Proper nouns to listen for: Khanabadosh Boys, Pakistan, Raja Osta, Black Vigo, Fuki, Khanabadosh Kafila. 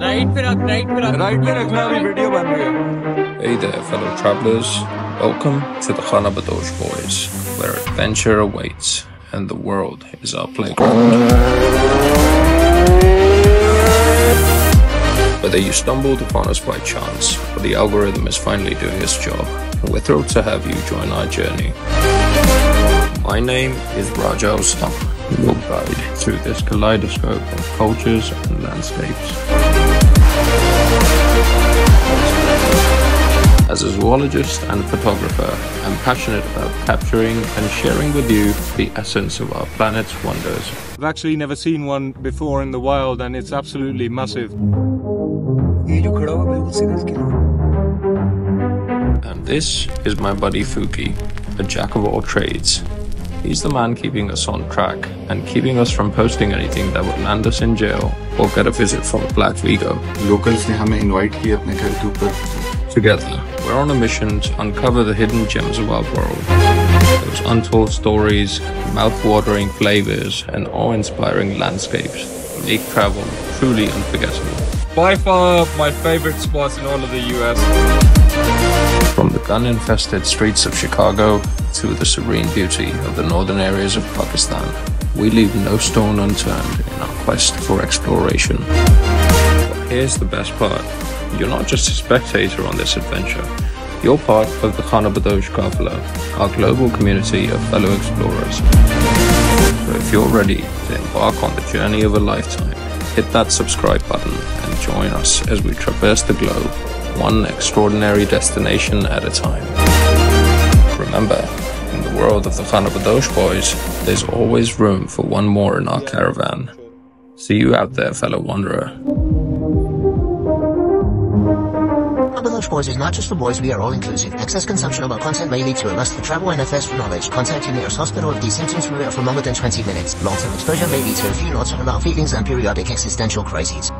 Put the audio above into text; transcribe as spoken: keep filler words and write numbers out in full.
Right पे रख right पे रख राइट पे रखना अभी वीडियो बन रही है। Hey there fellow travelers, welcome to the Khanabadosh Boys, where adventure awaits and the world is our playground. Whether you stumbled upon us by chance or the algorithm is finally doing its job, we're thrilled to have you join our journey. My name is Raja Osta, your guide through this kaleidoscope of cultures and landscapes. As a zoologist and photographer, I'm passionate about capturing and sharing with you the essence of our planet's wonders. I've actually never seen one before in the wild, and it's absolutely massive. And this is my buddy Fuki, a jack of all trades. He's the man keeping us on track and keeping us from posting anything that would land us in jail or get a visit from Black Vigo. Locals ne hame invite kiya apne ghar ke upar. Together, we're on a mission to uncover the hidden gems of our world. Those untold stories, mouth-watering flavors, and awe-inspiring landscapes make travel truly unforgettable. By far, my favorite spots in all of the U S. From the gun-infested streets of Chicago to the serene beauty of the northern areas of Pakistan, we leave no stone unturned in our quest for exploration. But here's the best part. You're not just a spectator on this adventure. You're part of the Khanabadosh Kafila, our global community of fellow explorers. So if you're ready to embark on the journey of a lifetime, hit that subscribe button and join us as we traverse the globe, one extraordinary destination at a time. Remember, in the world of the Khanabadosh Boys, there's always room for one more in our caravan. See you out there, fellow wanderer. Khanabadosh Boys is not just for boys, we are all-inclusive. Excess consumption of our content may lead to a lust for travel and a thirst for knowledge. Contact your nearest hospital if these symptoms prevail for longer than twenty minutes. Long-term exposure may lead to a few knots on our feelings and periodic existential crises.